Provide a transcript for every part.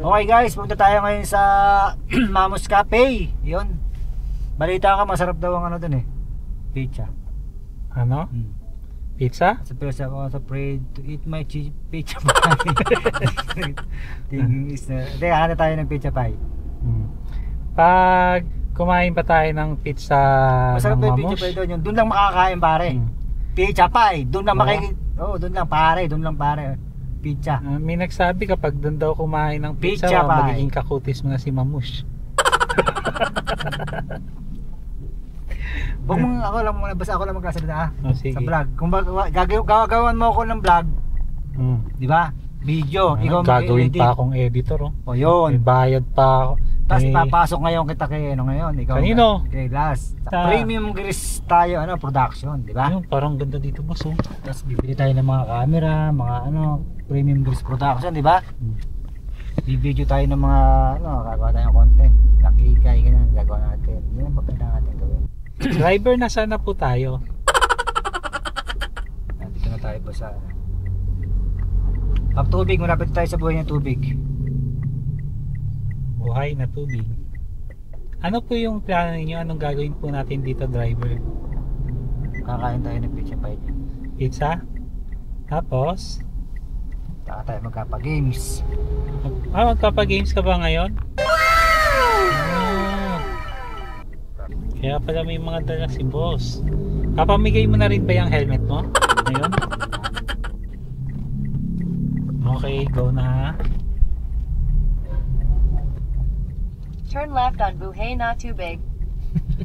Okay guys, punta tayo ngayon sa Mamu's Cafe. Yun. Balita ka, masarap daw ang ano dun eh. Pizza. Ano? Pizza? Sa pizza ako, sa afraid to eat my pizza pie. Teka, hanap tayo ng pizza pie. Pag kumain pa tayo ng pizza masarap ng Mamu's. Masarap yung pizza pie doon. Doon lang makakain pare. Pizza pie. Doon lang makikita. Oo, doon lang pare. Doon lang pare. Pizza. May nagsabi kapag doon daw kumain ng pizza magiging kakutis mo na si Mamu's. Huwag mong ako lang muna, basta ako lang magkasalita ah. Oh, sa vlog. Kung gagawan mo ako ng vlog, di ba? Video. Ikaw gagawin pa akong editor oh. O yun. May bayad pa ako. Tapos papasok ngayon kita kay ano ngayon. Ikaw kanino? Kay Glass. Sa Premium Gears tayo ano, production, di ba? Yung parang ganda dito boss oh. Tapos bibili tayo ng mga camera, mga ano, Premium Gears production, di ba? Bibideo tayo ng mga ano, gagawa tayo ng content. Kakikay, ganyan, gagawa natin. Yun ang maganda natin gawin. Driver, nasa na po tayo? Nandito na tayo po sa pag tubig, malapit tayo sa buhay ng tubig. Buhay na tubig. Ano po yung plano ninyo? Anong gagawin po natin dito, driver? Kakain tayo ng pizza pie. Pizza? Tapos? Taka tayo magkapag-games. Magkapag-games ka ba ngayon? Wow! Kaya pala may mga dala si boss. Kapamigay mo na rin ba yung helmet mo? Ngayon? Okay, go na. Turn left on Buhay na Tubig.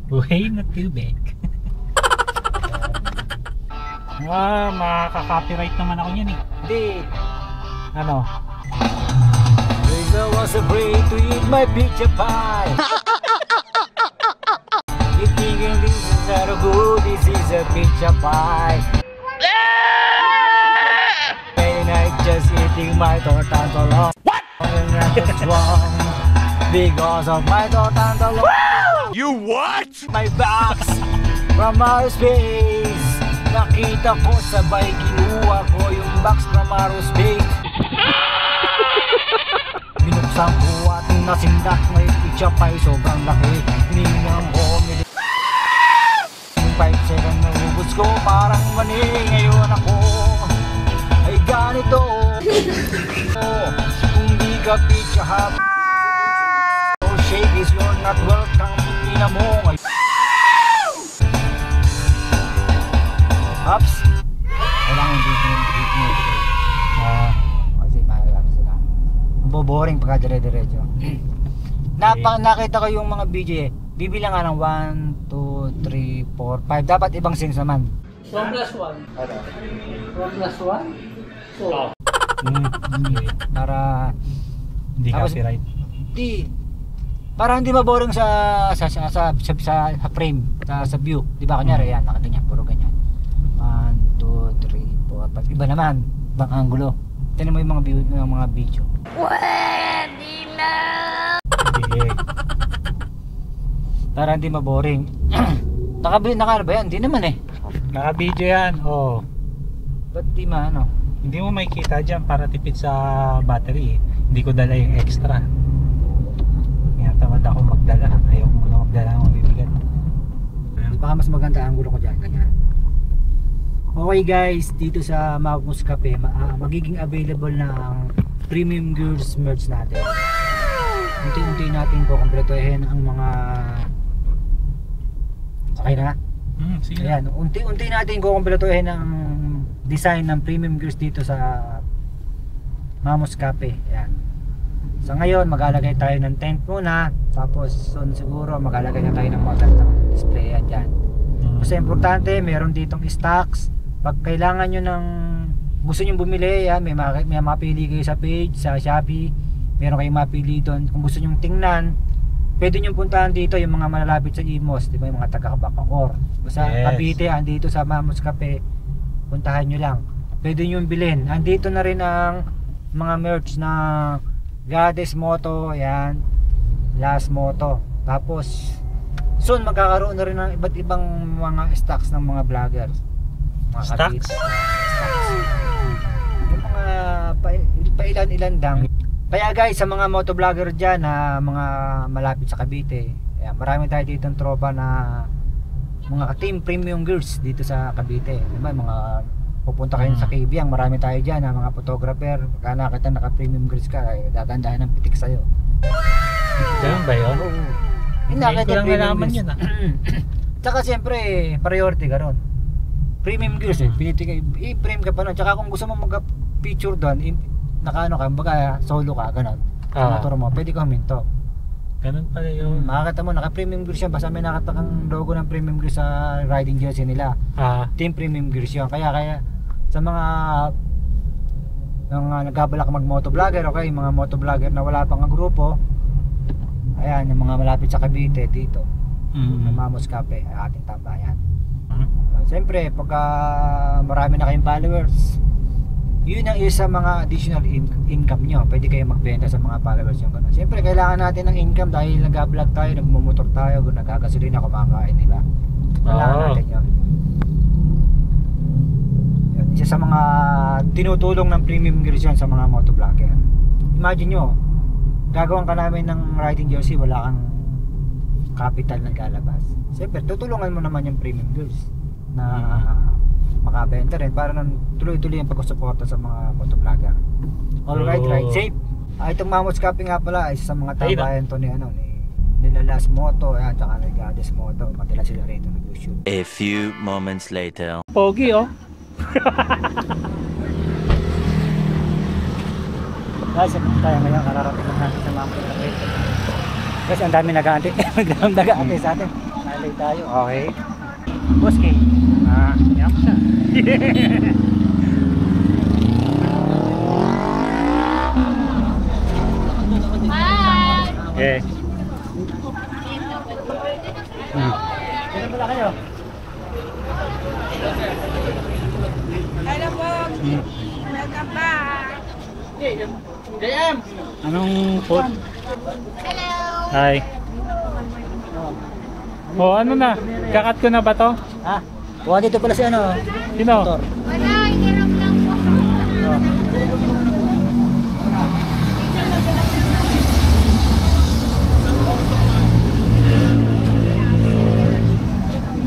Buhay na Tubig. Wow, makaka-copyright naman ako niyan eh. Hindi. Ano? There was a break to eat my pizza pie. Eating this is not good, this is a pizza pie. And I just eating my tortantolo. What? And I was wrong. Because of my tortantolo. You what? My box from outer space. Nakita ko sabay kinuha ko yung box from outer space. Binuksan ko at nasindak may pizza pie sobrang laki. Ninang homili. Yung 5 seconds na hubos ko parang mani. Ngayon ako ay ganito. Kung di ka pizza hap is your not welcome in a moment. Ups. Walang hindi ko yung treat mo ito. Kasi mahal sila. Maboboring pagka dire-diretso. Nakita ko yung mga BJ. Bibilang nga ng 1, 2, 3, 4, 5. Dapat ibang scenes naman. 1 plus 1. 1 plus 1? 4. Para hindi copyright. Hindi. Para hindi maboring sa frame, sa view, 'di ba? Kanya yan, nakita niya puro ganyan. 1 2 3 4 5. Iba naman, ibang anggulo. Tingnan mo yung mga view ng mga video. Pwede na. Para hindi maboring. Naka ba yan? Hindi naman eh. Naka-video yan. Oh. Ba't di maano? Hindi mo makikita diyan para tipid sa battery. Eh. Hindi ko dala yung extra. Tamad ako magdala, ayaw ko na magdala ng mabibigat. Baka mas maganda ang gulo ko dyan, ganyan. Okay guys, dito sa Mamu's Cafe, magiging available na ang Premium Gears merch natin. Unti-unti natin po kumpletuhin ang mga okay na? Ayan, unti-unti natin kumpletuhin ang design ng Premium Gears dito sa Mamu's Cafe. Ayan. So ngayon, maglalagay tayo ng tent muna. Tapos soon siguro maglalagay na tayo ng magandang display at yan. Kasi importante, meron ditong stocks. Pag kailangan nyo ng gusto nyo bumili, yan, may mapili kayo sa page, sa Shopee. Meron kayong mapili doon. Kung gusto nyo tingnan, pwede nyo puntahan dito yung mga malalapit sa Emos, di ba? Yung mga taga-Kabakor. Basta Cavite, andito sa Mamu's Cafe, puntahan nyo lang. Pwede nyo bilhin. Andito na rin ang mga merch na Goddess Moto, yan, Last Moto. Tapos soon magkakaroon na rin ng iba't ibang mga stocks ng mga vloggers. Mga stocks? Yung mga pailan-ilan dang Kaya guys, sa mga motovlogger dyan na mga malapit sa Cavite, ayan, marami tayo dito ng tropa na mga team Premium Gears dito sa Cavite. Diba, mga pupunta kayo sa Cavite, marami tayo dyan na mga photographer. Baka nakita naka Premium Gears ka, eh, dadandahan ng pitik sa'yo. Ganun ba yun? Oo. Hindi ko lang nalaman yun ah. Tsaka siyempre, priority ka ron. Premium Gears eh, i-frame ka pa nun. Tsaka kung gusto mo mag-picture doon, nakaano ka, baga solo ka, ganun. Motor mo, pwede ka huminto. Ganun pala yun. Makakita mo, naka-Premium Gears yan. Basta may nakita kang logo ng Premium Gears sa riding jersey nila. Team Premium Gears yun. Kaya sa mga nagkabalak mag-motovlogger, okay, mga motovlogger na wala pang grupo, ayan, yung mga malapit sa Cavite dito. Mamu's Cafe, ating tambayan. Siyempre, pagka marami na kayong followers, yun ang isa mga additional income nyo. Pwede kayong magbenta sa mga followers yung gano'n. Siyempre, kailangan natin ng income dahil nag-vlog tayo, nagmumotor tayo, nagkakasolina, kumakain, diba? Kailangan natin yun. Yun. Isa sa mga tinutulong ng Premium Gears sa mga motovlogger. Imagine nyo, gagawin ka namin ng riding jersey, wala kang capital na galabas. Siyempre, tutulungan mo naman yung Premium Gears na makabenta rin para tuloy-tuloy ang pagsuporta sa mga motovlogger. Alright, ride safe. Itong Mamu's Cafe nga pala isa sa mga tambayan to ni Goddess Moto at saka ni Goddess Moto. Matilas sila rito nag-shoot. A few moments later. Pogi oh. Guys, tayo ngayon kararating lang natin sa Mamu's Cafe. Guys, ang dami nag-aantay. Magdamang nag-aantay sa atin. Malay tayo. Okay. Boski. Yan po siya. Hi! Okay. Dito pala kayo? Hello po! Welcome back! JM! Anong food? Hello! Hi! Oh, ano na? Kakat ko na ba to? Ha? Oh, dito pala si ano? Sino? Wala, hirap lang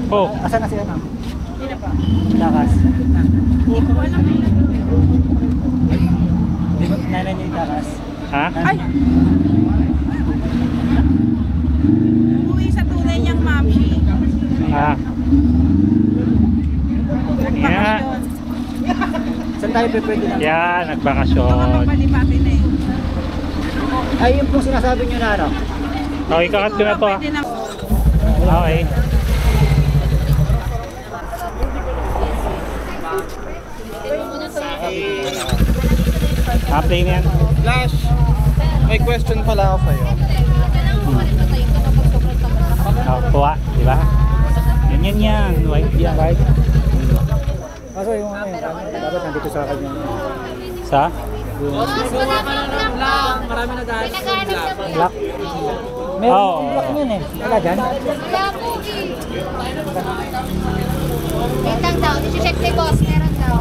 po. Oh. Asan na si ano? Sino pa? Dakas. Di ba nanay niya yung Dakas? Ha? Ay! Uwi sa tunay niyang mami. Ah. Yeah. Saan tayo pwede lang? Yeah, nagbakasyon. Ay, yun pong sinasabi nyo na ano? Okay, kakat ko na to. Okay. Apply na yan. Flash, may question pala ako sa'yo. Kuha, di ba? Yan yan, white yan. Kaso yung dapat nandito sa akin yun. Sa? Marami na dahil sa black. Meron yung black yun eh. Wala dyan? Black cookie. Itang daw, isi-check kay boss, meron daw. 150.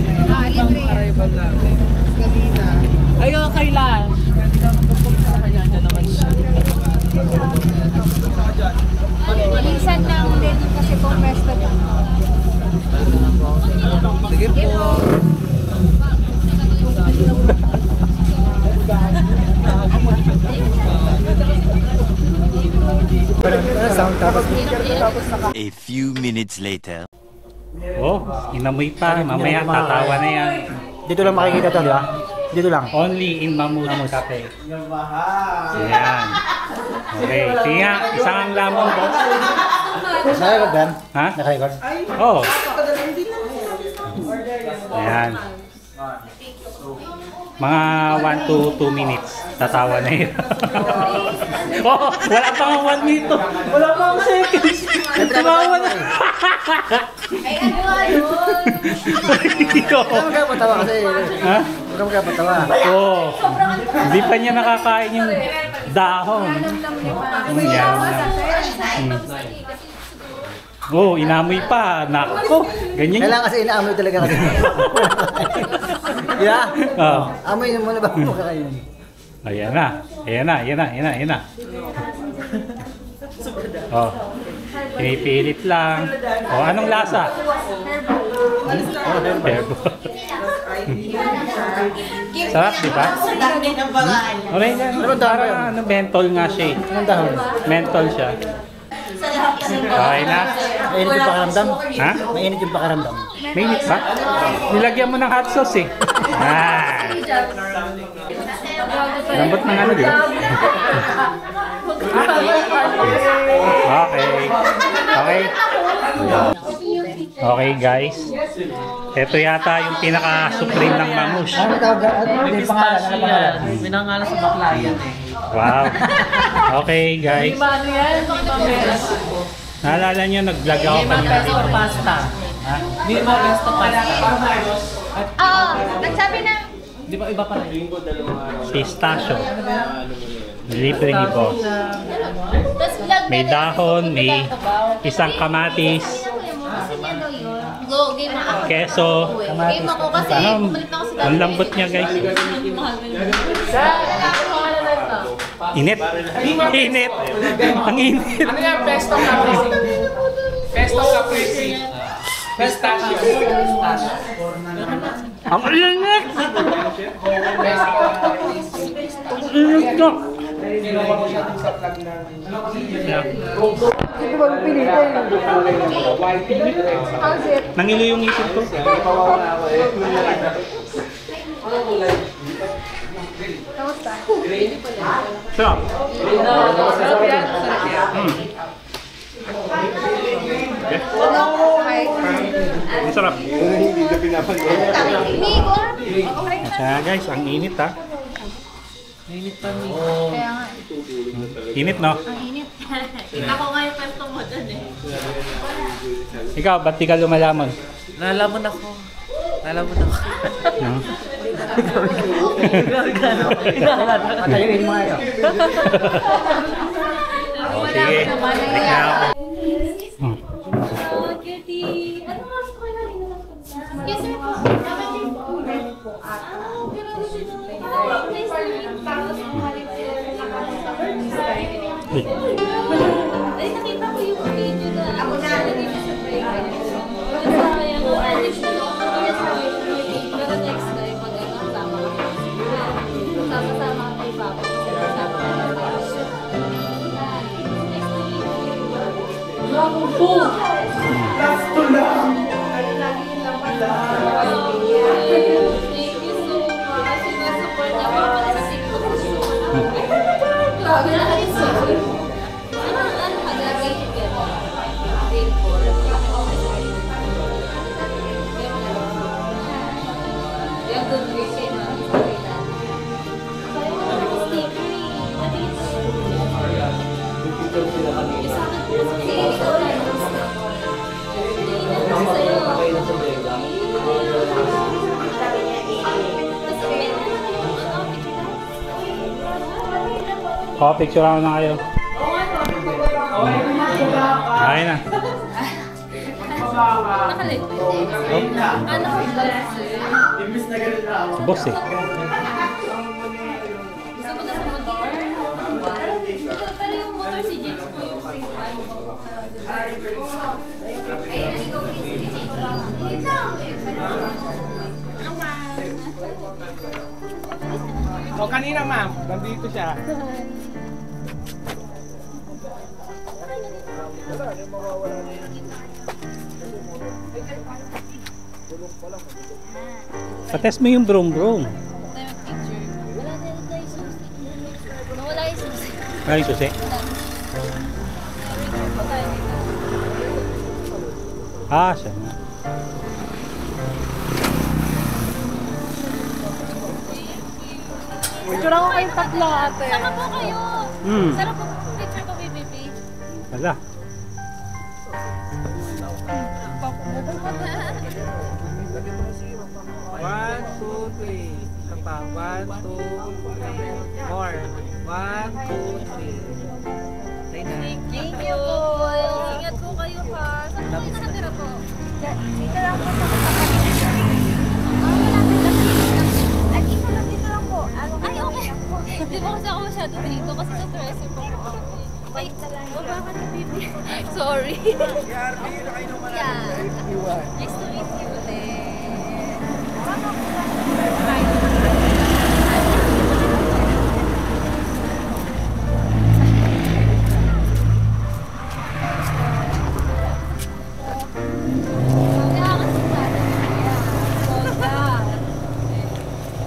Libre. Ayaw kay lunch. Kaya dyan naman siya. Minsan na ulit kasi po resto dyan. Sige po. A few minutes later. Oh, inamoy pa. Mamaya tatawa na yan. Dito lang makikita ito, di ba? Dito lang. Only in Mamu's Cafe. Ayan. Okay. Tinga, isang lamang po. Nakarecord yan? Ha? Nakarecord? Oo. Ayan. Mga 1 to 2 minutes. Tatawa na yun. Oh, wala pang 1 minute to. Wala pang seconds. Tumawa na. Ayan mo, ayun. Huwag kang patawa kasi. Ha? Huwag kang patawa. Oo. Hindi pa niya nakakain yung dahon. Ayan. Go, inamoy pa. Nako, ganyan. Kailangan kasi inaamoy talaga kasi. Yeah? Oh. Amoy mo na ba ako kakainin? Ayan na. Ayan na, ayan na, ayan na, ayan na. Oh. Pinipilit lang. Oh, anong lasa? Herbo. Sarap, di ba? Okay, parang ano, mentol nga siya eh. Mentol siya. Okay na. Mainit yung pakaramdam. Ha? Mainit yung pakaramdam. Mainit ba? Nilagyan mo ng hot sauce eh. Ah. Lambot ng ano diba? Okay. Okay. Okay guys. Ito yata yung pinaka-supreme ng Mamu's. Ano tawag? May pangalan. Ano pangalan? May nangalan sa baklayan eh. Wow. Okay guys. Naalala nyo, nag-vlog ako kanina. Lima pesto pasta. Oo. Nagsabi na. Di ba iba pala? Pistachio. Libre ni boss. May dahon, may isang kamatis. Keso. Ang lambot niya guys. Init. Init. Ang init. Ano yan? Pesto caprese. Pesto caprese. Pistachio. Ang init. Init na. Nangilo yung isip ko. Sarap. Sarap. Guys, ang init ha. Init pa rin. Kaya nga eh. Init no? Ang init. Ako nga yung pesto mo dun eh. Ikaw, ba't di ka lumalamon? Nalamon ako. Nalamon ako. No? Ikaw ikaw. Patayuin mo kayo. O sige. Balik na ako. Yes sir po. Ay, nakita ko yung video na ako na naging sa break. Kaya ko, alis na ako kaya sa break. Pero next time, mag-agsama ko. Sama-sama ko kay Papa. Sama-sama ko kay Papa. Lako po! Lasto lang! Ano lagi yung laman lang? Oh, picture ako na kayo. Ayun na. Sa boss eh. O kanina ma'am, nandito siya. Patest mo yung brom-brom. Wala yung susi. Wala yung susi. Ah, siya na. Picture ako kayong tatlo ate. Sama po kayo. Sarap po picture ko, baby. Wala. One, two, three. Kapa. One, two, four. One, two, three. Thank you. Ingat po kayo ha. Hindi ba kasi ako masyado dito kasi na-stress yung pag-uha. Ay, bakit na baby? Sorry. Yarby, nakain naman natin. Nice to meet you ulit.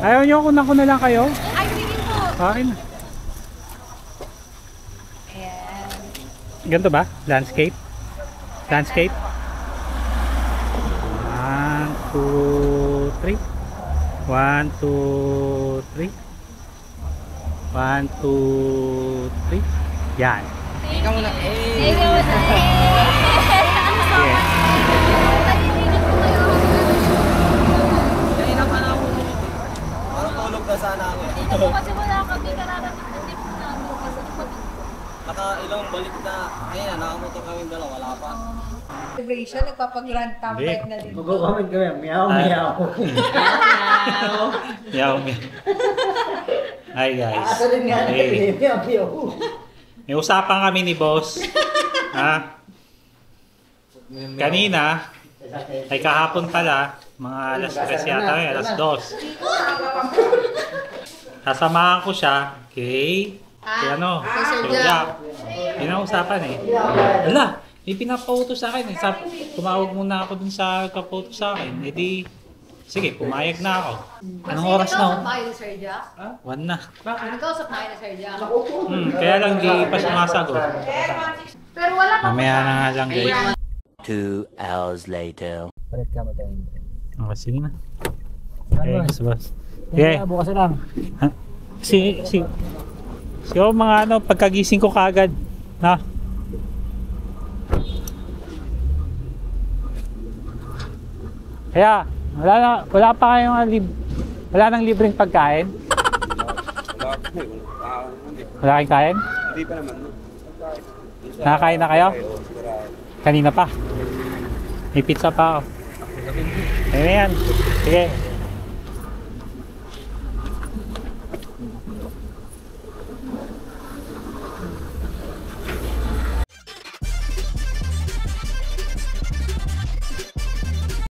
Ayaw niyo, kunan ko na lang kayo. Akin. Ayan. Ganito ba? Landscape? Landscape? 1, 2, 3. 1, 2, 3. 1, 2, 3. Yan. Ikaw muna. Ikaw muna. Kanina pa na ako. Parang tulog na sana ako. Ito kasi wala kami kararating na tip na ako kasi nakailang balik na kaya nakamoto kami dalawa wala pa. Celebration, nagpapag-grand top bike na dito. Mag-comment kami, meow meow. Meow meow. Hi guys. May usapan kami ni boss. Ha? Kanina, ay kahapon pala, mga alas 3 yata, alas 2. Kasamahan ko siya kay ano, kay Jack. Pinausapan eh. Ala, may pinapauto sa akin eh. Tumawag muna ako dun sa kapauto sa akin. E di, sige, pumayag na ako. Anong oras na ako? Kasi nagkausap na Sir Jack? Ha? 1 na. Bakit? Nagkausap na Sir Jack? Kaya lang di pa sumasagot. Pero wala pa. Mamaya na nga lang guys. 2 hours later. Palit ka ba tayo? Okay, sige na. Okay, bas-bas. Okay. Bukas lang. So mga ano, pagkagising ko kaagad, ha? Kaya, wala pa kayong wala nang libreng pagkain? Wala kayong kain? Hindi pa naman. Nakakain na kayo? Kanina pa. May pizza pa ako. Ayan. Sige.